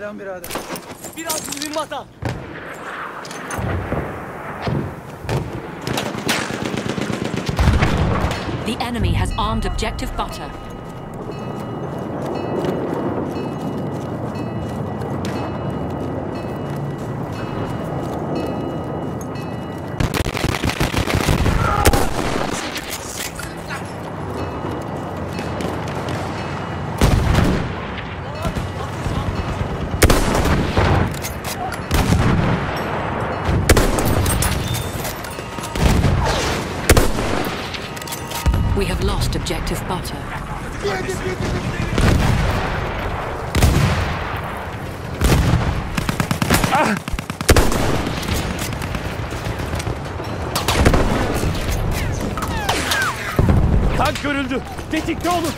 Selam birader. Biraz mühimmata. The enemy has armed objective butter. We have lost objective butter. Tank görüldü. Tetikte olun.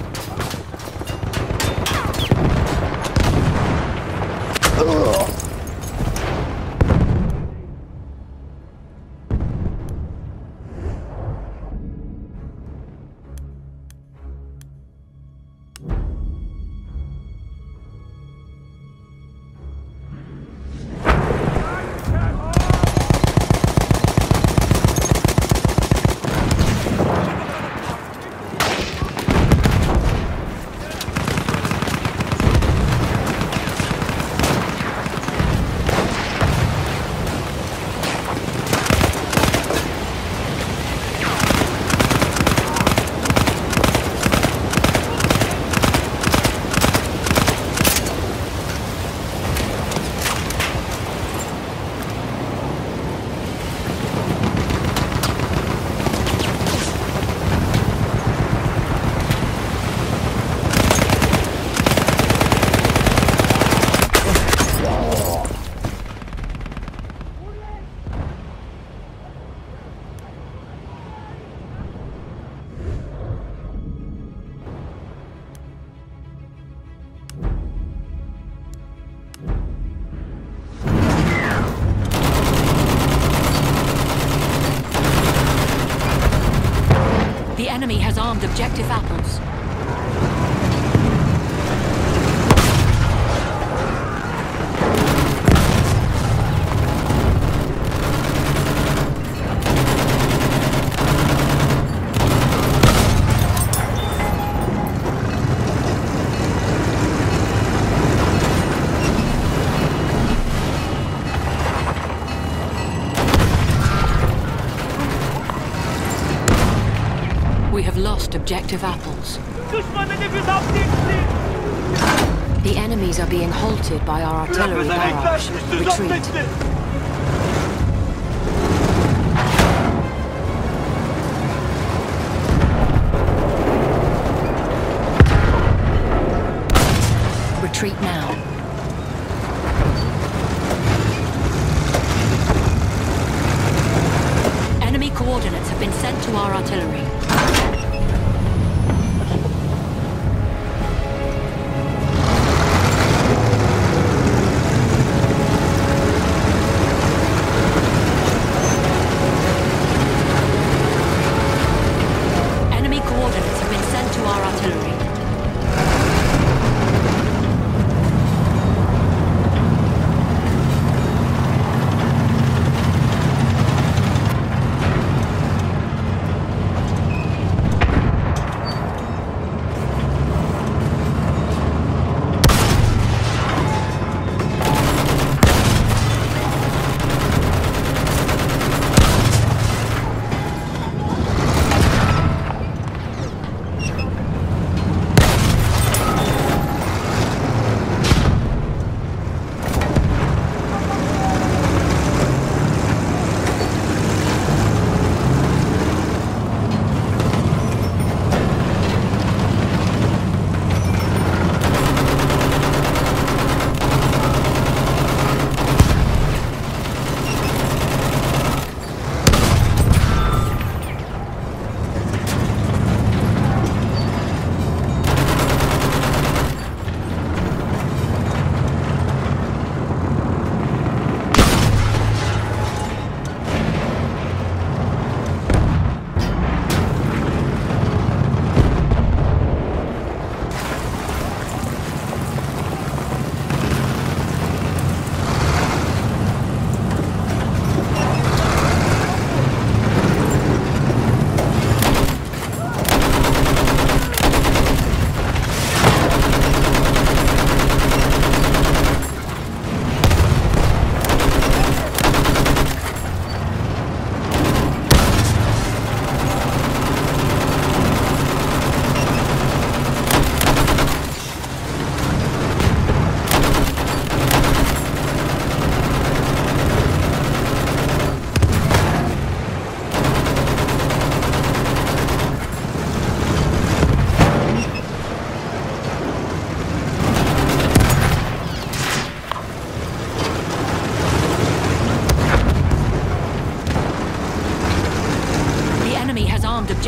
The enemy has armed objective apples. We have lost objective apples. The enemies are being halted by our artillery barrage. Retreat. Coordinates have been sent to our artillery. Enemy coordinates have been sent to our artillery.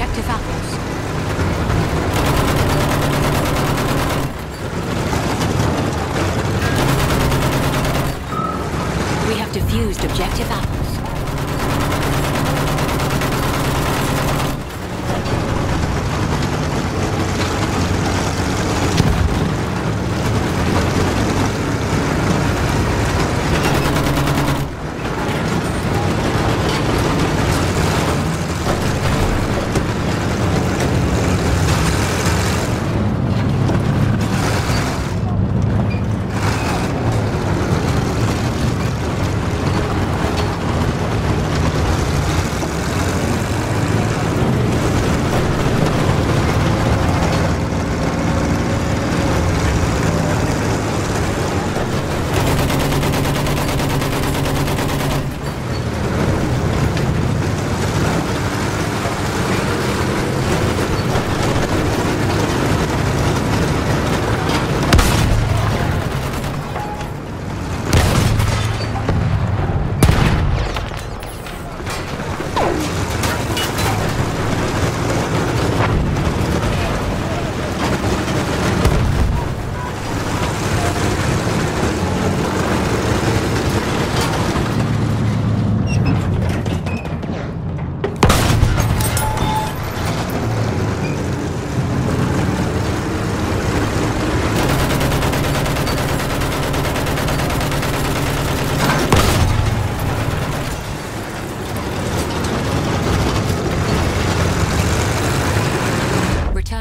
Objective Apples. Diffused objective apples.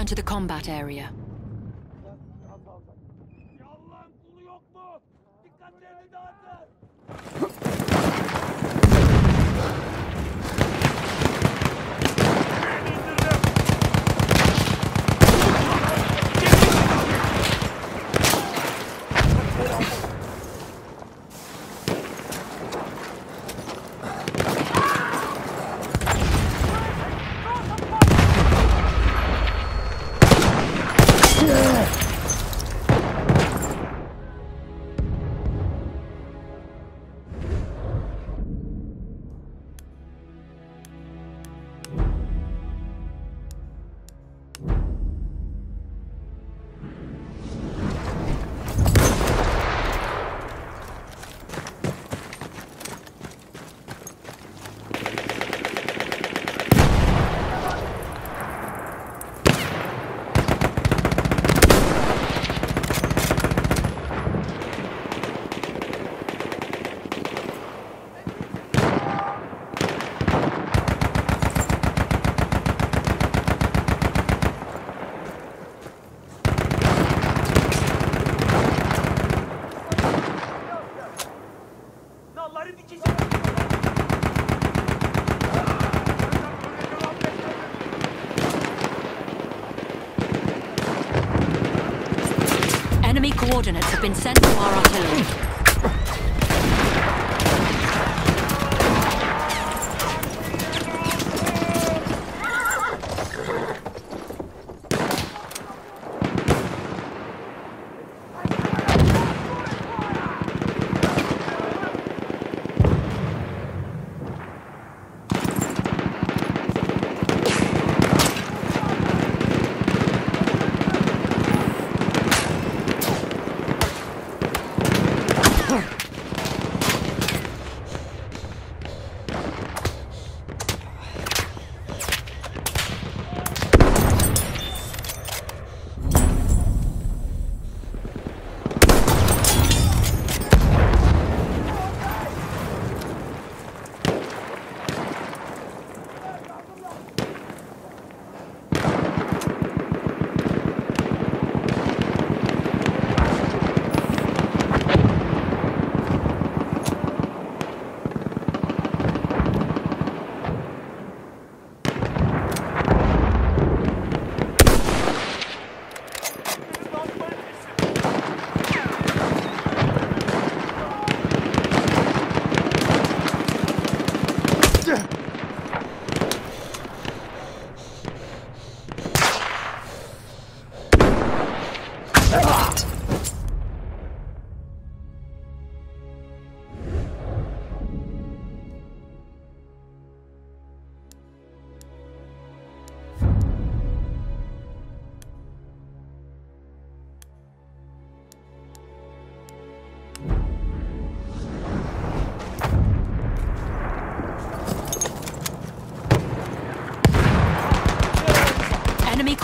To the combat area. Enemy coordinates have been sent to our artillery.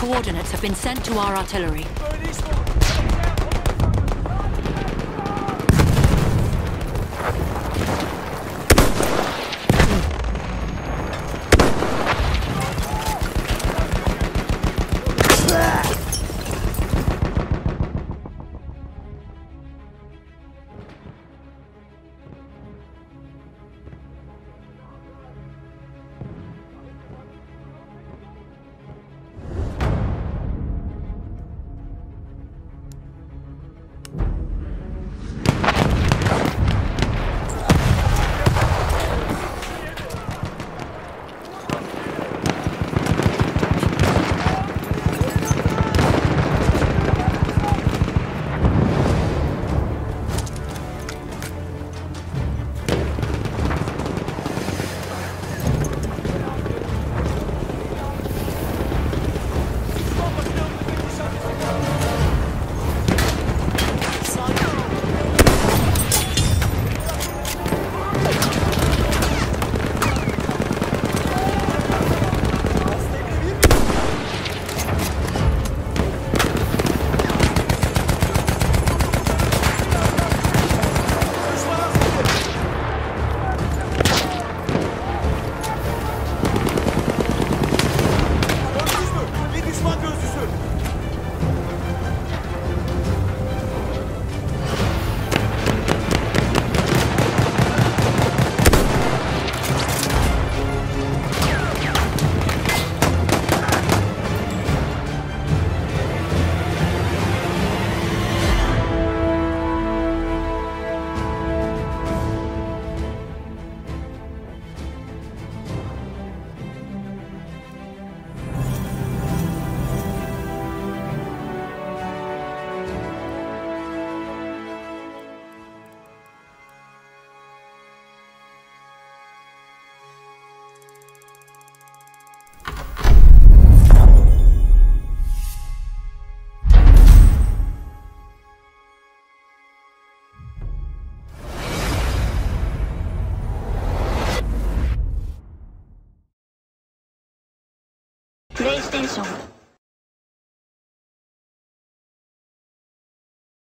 coordinates have been sent to our artillery. PlayStation.